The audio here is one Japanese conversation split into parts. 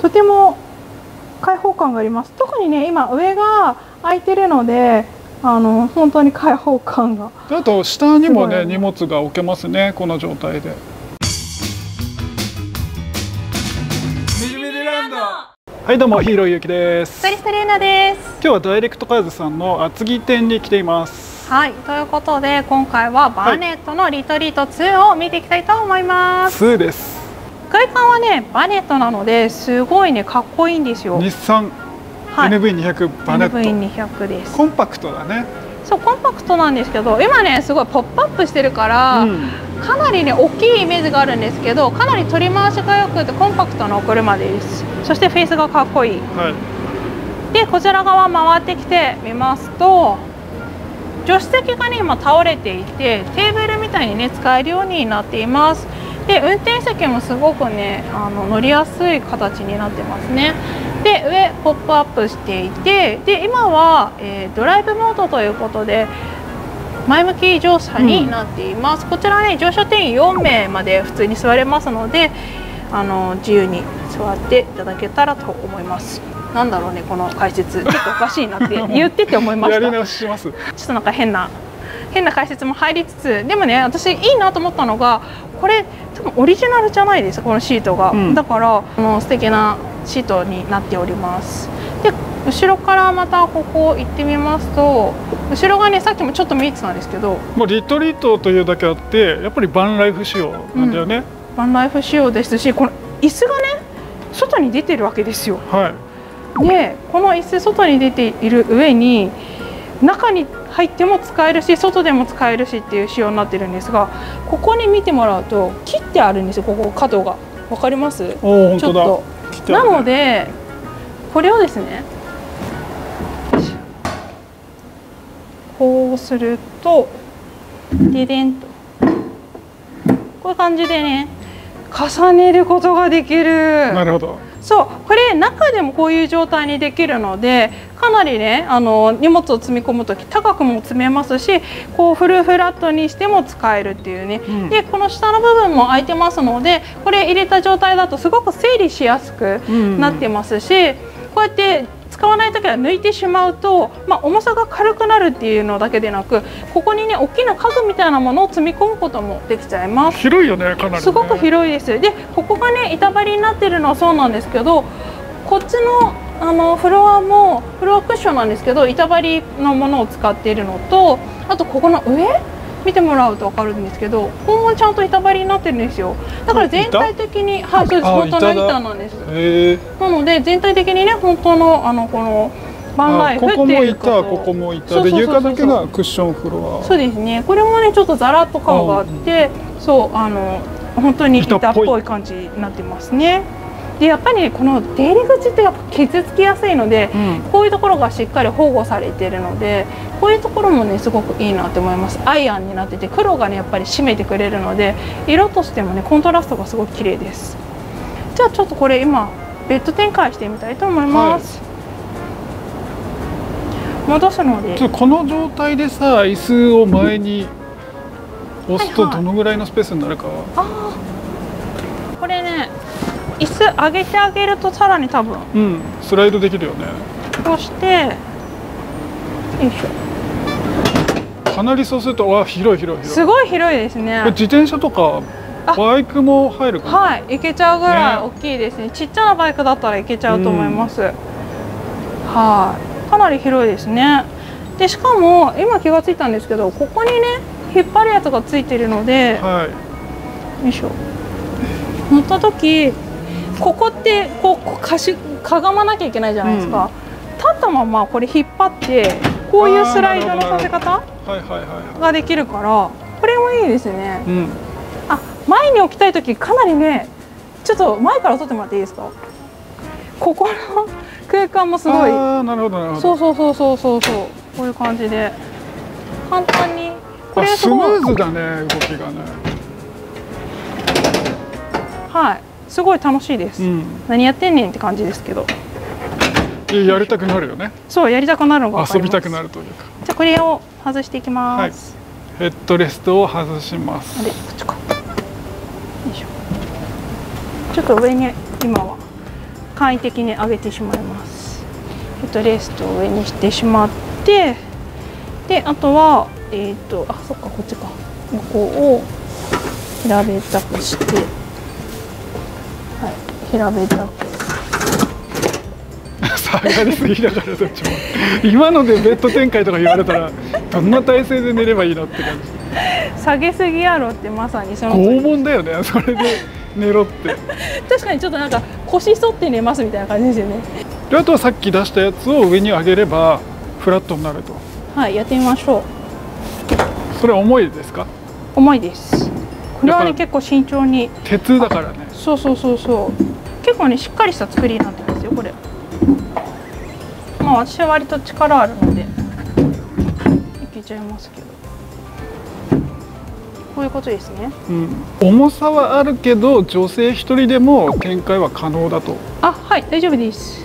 とても開放感があります。特にね、今上が空いてるので本当に開放感が。あと下にもね荷物が置けますね、この状態で。はい、どうもヒーローゆうきです。トリストレーナです。今日はダイレクトカーズさんの厚木店に来ています。はい、ということで今回はバーネットのリトリート2を見ていきたいと思います。2です。外観はねバーネットなのですごいねかっこいいんですよ。日産、はい、NV200 バーネット。 NV200 です。コンパクトだね。そう、コンパクトなんですけど、今ねすごいポップアップしてるから、かなりね大きいイメージがあるんですけど、かなり取り回しがよくてコンパクトなお車です。そしてフェイスがかっこいい、はい、でこちら側回ってきてみますと、助手席がね今倒れていてテーブルみたいにね使えるようになっています。で運転席もすごくね乗りやすい形になってますね。で上ポップアップしていて、で今は、ドライブモードということで前向き乗車になっています、こちらね乗車定員4名まで普通に座れますので自由に座っていただけたらと思います。なんだろうねこの解説ちょっとおかしいなって言ってて思いました。やり直します。ちょっとなんか変な解説も入りつつ、でもね私いいなと思ったのがこれ多分オリジナルじゃないですこのシートが、だから素敵なシートになっております。で後ろからまたここ行ってみますと、後ろがねさっきもちょっと見えてたんですけど、もうリトリートというだけあってやっぱりバンライフ仕様なんだよね、バンライフ仕様ですし、この椅子がね外に出てるわけですよ、はい、でこの椅子外に出ている上に中に入っても使えるし外でも使えるしっていう仕様になってるんですが、ここに見てもらうと切ってあるんですよ。ここ角が分かります？おー、本当だ。ちょっと、なのでこれをですねこうするとででんとこういう感じでね重ねることができる。なるほど。そう、これ中でもこういう状態にできるのでかなりね荷物を積み込む時高くも積めますし、こうフルフラットにしても使えるっていうね、でこの下の部分も空いてますのでこれ入れた状態だとすごく整理しやすくなってますし、こうやって使わない時は抜いてしまうと、重さが軽くなるっていうのだけでなく、ここにね大きな家具みたいなものを積み込むこともできちゃいます。広いよね、かなりね。すごく広いです。でここがね板張りになってるのはそうなんですけど、こっちのフロアもフロアクッションなんですけど板張りのものを使っているのと、あとここの上見てもらうと分かるんですけど、ここもちゃんと板張りになってるんですよ。だから全体的に、はい、そうです、本当の板なんです。なので全体的にね本当のこのバンライフっていうこと。ここも板、ここも板で床だけがクッションフロア。そうですね。これもねちょっとザラッと感があって、そう本当に板っぽい感じになってますね。でやっぱり、ね、この出入り口ってやっぱ傷つきやすいので、こういうところがしっかり保護されているのでこういうところもねすごくいいなと思います。アイアンになってて黒がねやっぱり締めてくれるので色としてもねコントラストがすごく綺麗です。じゃあちょっとこれ今ベッド展開してみたいと思います、戻すのでちょっとこの状態でさ椅子を前に押すとどのぐらいのスペースになるか、これね椅子上げてあげるとさらに多分、スライドできるよね。そしてよいしょ、かなりそうすると広い広い、すごい広いですね。自転車とかバイクも入るかな。はい、いけちゃうぐらい大きいですね。ちっちゃなバイクだったらいけちゃうと思います、かなり広いですね。でしかも今気がついたんですけどここにね引っ張るやつがついてるので、よいしょ、乗った時ここってかがまなきゃいけないじゃないですか、立ったままこれ引っ張ってこういうスライドのさせ方ができるからこれもいいですね、前に置きたい時かなりねちょっと前から撮ってもらっていいですか。ここの空間もすごい、なるほどなるほど、そうこういう感じで簡単にこれスムーズだね動きがね、すごい楽しいです、何やってんねんって感じですけど、やりたくなるよね。そうやりたくなるのが遊びたくなるというか。じゃあこれを外していきます、ヘッドレストを外します。あれこっちか、よいしょ、ちょっと上に今は簡易的に上げてしまいます。レストを上にしてしまって、であとはあ、そっか、こっちか、横を平べったくして、はい、平べったく下がりすぎだから、どっちも今のでベッド展開とか言われたらどんな体勢で寝ればいいのって感じ。下げすぎやろって、まさにその拷問だよね、それで寝ろって確かにちょっとなんか腰反って寝ますみたいな感じですよね。であとはさっき出したやつを上に上げればフラットになると。はい、やってみましょう。それは重いですか？重いです。これはね、結構慎重に、鉄だからね。そうそうそうそう、結構ねしっかりした作りになってますよこれ。まあ私は割と力あるのでいけちゃいますけど、こういうことですね。うん、重さはあるけど女性一人でも展開は可能だと。あ、はい、大丈夫です。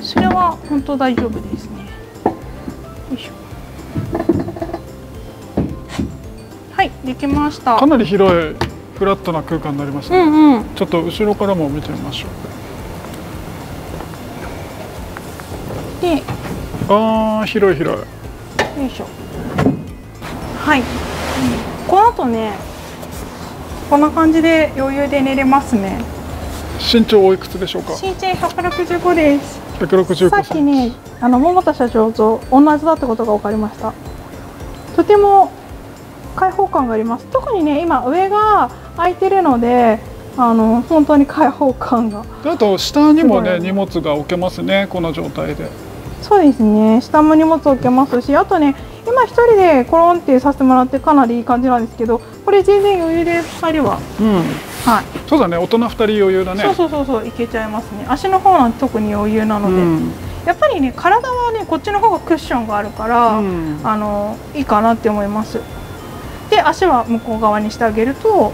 それは本当大丈夫ですね。よいしょ。はい、できました。かなり広いフラットな空間になりましたね。うん、うん、ちょっと後ろからも見てみましょう。で、ああ、広い広い。よいしょ。はい、この後ね、こんな感じで余裕で寝れますね。身長おいくつでしょうか？身長165です。165。さっきね、桃田社長と同じだってことが分かりました。とても開放感があります。特にね、今上が空いてるので、本当に開放感が。あと下にもね、荷物が置けますね、この状態で。そうですね、下も荷物置けますし、あとね。今一人でコロンってさせてもらってかなりいい感じなんですけど、これ全然余裕で2人は、うん、はい、そうだね、大人2人余裕だね。そうそうそうそう、いけちゃいますね。足の方なんて特に余裕なので、うん、やっぱりね体はねこっちの方がクッションがあるから、うん、いいかなって思います。で足は向こう側にしてあげると、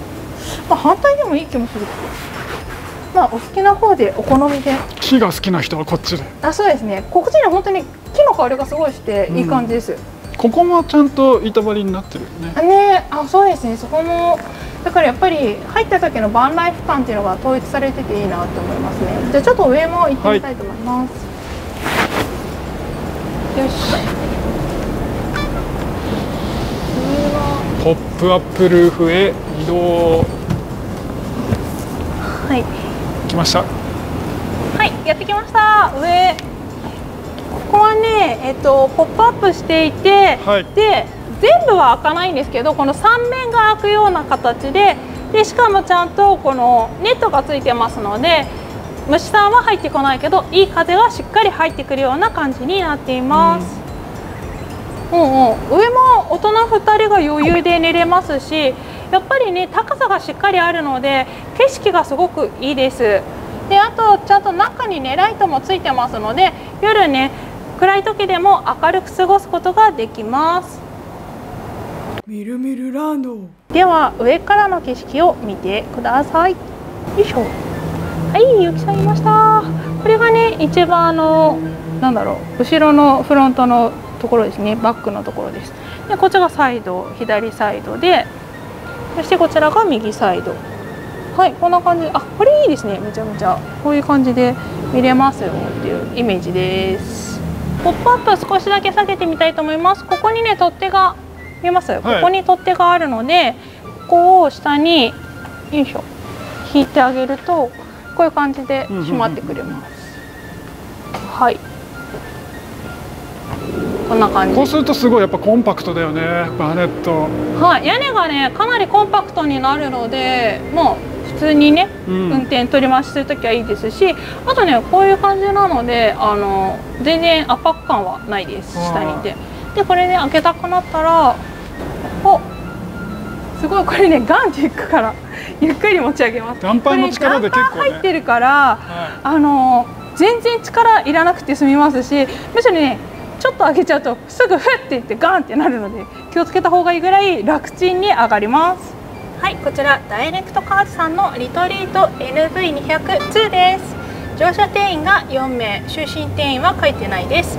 まあ、反対でもいい気もするけど、まあお好きな方でお好みで。木が好きな人はこっちで。あ、そうですね、こっちに本当に木の香りがすごいしていい感じです。うん、ここもちゃんと板張りになってるよね。ね、あ、そうですね。そこもだからやっぱり入った時のバンライフ感っていうのが統一されてていいなと思いますね。じゃあちょっと上も行ってみたいと思います。はい、よし。ポップアップルーフへ移動。はい。来ました。はい、やってきました。上。ここはね、ポップアップしていて、はい、で全部は開かないんですけど、この3面が開くような形で、でしかもちゃんとこのネットがついてますので、虫さんは入ってこないけどいい風がしっかり入ってくるような感じになっています。うん、上も大人2人が余裕で寝れますし、やっぱりね高さがしっかりあるので景色がすごくいいです。であとちゃんと中にねライトもついてますので、夜ね暗い時でも明るく過ごすことができます。みるみるランド。では上からの景色を見てください。よいしょ。はい、ゆきさんいました。これがね一番なんだろう、後ろのフロントのところですね、バックのところです。でこっちがサイド、左サイドで、そしてこちらが右サイド。はい、こんな感じ。あ、これいいですね。めちゃめちゃこういう感じで見れますよっていうイメージです。ポップアップ少しだけ下げてみたいと思います。ここにね取っ手が見えます、はい、ここに取っ手があるので、ここを下によいしょ引いてあげるとこういう感じで閉まってくれます。はい、こんな感じ。こうするとすごいやっぱコンパクトだよね、バレット。はい、屋根がねかなりコンパクトになるので、もう普通にね、うん、運転取り回しするときはいいですし、あとねこういう感じなので全然圧迫感はないです。下にいて、でこれね開けたくなったら、お、すごい、これねガンっていくからゆっくり持ち上げます。ダンパーの力で結構、ね、これダンパー入ってるから、はい、全然力いらなくて済みますし、むしろねちょっと開けちゃうとすぐフッていってガンってなるので気をつけた方がいいぐらい楽ちんに上がります。はい、こちらダイレクトカーズさんのリトリート NV202 です。乗車定員が4名、就寝定員は書いてないです。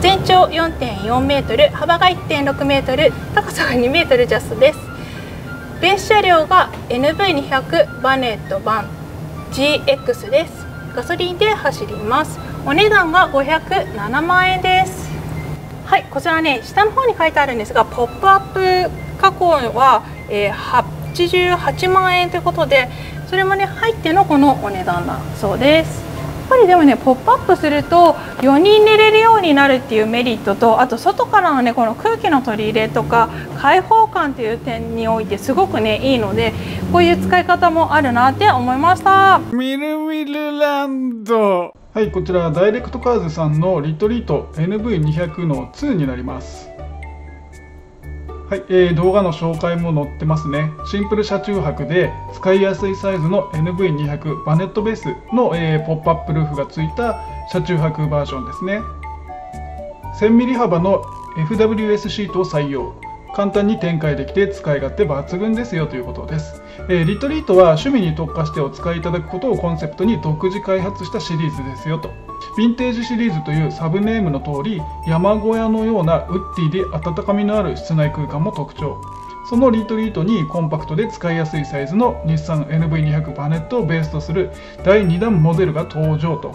全長 4.4 メートル、幅が 1.6 メートル、高さが2メートルジャストです。ベース車両が NV200 バネット版 GX です。ガソリンで走ります。お値段は507万円です。はい、こちらね、下の方に書いてあるんですが、ポップアップ加工は、88万円ということで、それもね入ってのこのお値段だそうです。やっぱりでもね、ポップアップすると4人寝れるようになるっていうメリットと、あと外からのねこの空気の取り入れとか開放感という点においてすごくねいいので、こういう使い方もあるなって思いました。みるみるランド。はい、こちらダイレクトカーズさんのリトリート NV200 の2になります。はい、動画の紹介も載ってますね。シンプル車中泊で使いやすいサイズの NV200 バネットベースの、ポップアップルーフがついた車中泊バージョンですね。 1000mm 幅の FWS シートを採用。簡単に展開できて使い勝手抜群ですよということです。リトリートは趣味に特化してお使いいただくことをコンセプトに独自開発したシリーズですよと。ヴィンテージシリーズというサブネームの通り、山小屋のようなウッディで温かみのある室内空間も特徴。そのリトリートにコンパクトで使いやすいサイズの日産 NV200 バネットをベースとする第2弾モデルが登場と。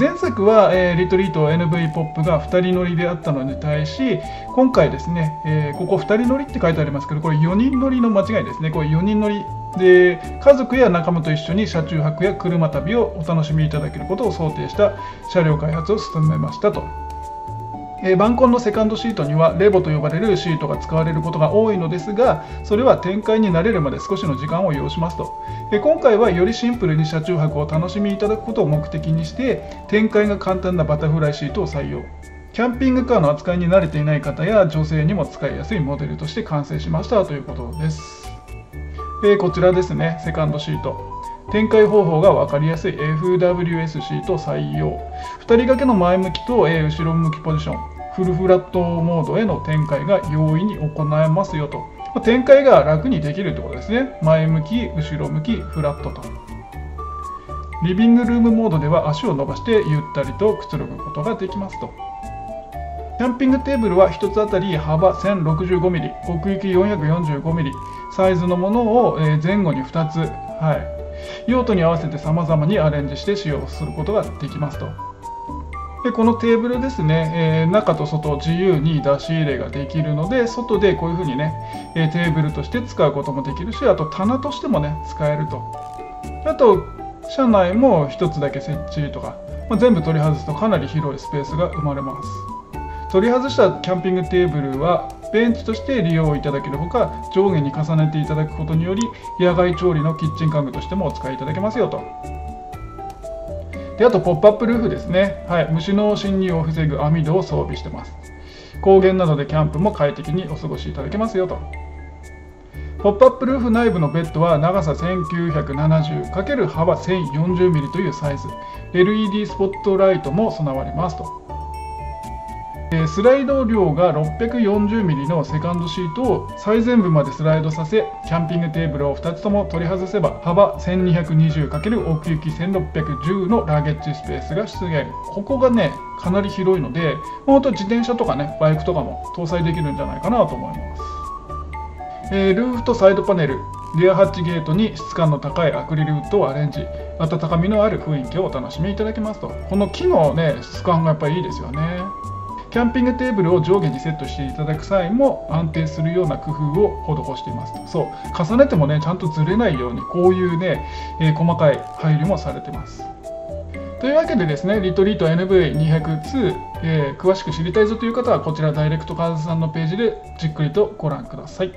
前作はリトリート NV ポップが2人乗りであったのに対し、今回ですね、ここ2人乗りって書いてありますけど、これ4人乗りの間違いですね。これ4人乗りで家族や仲間と一緒に車中泊や車旅をお楽しみいただけることを想定した車両開発を進めましたと。晩婚のセカンドシートにはレボと呼ばれるシートが使われることが多いのですが、それは展開に慣れるまで少しの時間を要しますと。今回はよりシンプルに車中泊を楽しみいただくことを目的にして、展開が簡単なバタフライシートを採用。キャンピングカーの扱いに慣れていない方や女性にも使いやすいモデルとして完成しましたということです。こちらですね、セカンドシート展開方法が分かりやすい FWS シート採用。2人掛けの前向きと後ろ向きポジション、フルフラットモードへの展開が容易に行えますよと。展開が楽にできるってことですね。前向き、後ろ向き、フラットと。リビングルームモードでは足を伸ばしてゆったりとくつろぐことができますと。キャンピングテーブルは1つあたり幅 1065mm、奥行き 445mm サイズのものを前後に2つ、はい、用途に合わせて様々にアレンジして使用することができますと。でこのテーブルですね、中と外自由に出し入れができるので、外でこういうふうにね、テーブルとして使うこともできるし、あと棚としてもね使えると。あと車内も1つだけ設置とか、全部取り外すとかなり広いスペースが生まれます。取り外したキャンピングテーブルはベンチとして利用いただけるほか、上下に重ねていただくことにより野外調理のキッチン家具としてもお使いいただけますよと。であとポップアップルーフですね、はい、虫の侵入を防ぐ網戸を装備してます。高原などでキャンプも快適にお過ごしいただけますよと。ポップアップルーフ内部のベッドは長さ 1970× 幅 1040mm というサイズ、 LED スポットライトも備わりますと。スライド量が 640mm のセカンドシートを最前部までスライドさせ、キャンピングテーブルを2つとも取り外せば幅 1220× 奥行き1610のラゲッジスペースが出現。ここがねかなり広いので、本当自転車とかねバイクとかも搭載できるんじゃないかなと思います。ルーフとサイドパネル、レアハッチゲートに質感の高いアクリルウッドをアレンジ、温かみのある雰囲気をお楽しみいただけますと。この木のね質感がやっぱりいいですよね。キャンピングテーブルを上下にセットしていただく際も安定するような工夫を施していますと。そう、重ねてもねちゃんとずれないようにこういうね、細かい配慮もされてます。というわけでですね、リトリート NV200 詳しく知りたいぞという方はこちらダイレクトカーズさんのページでじっくりとご覧ください。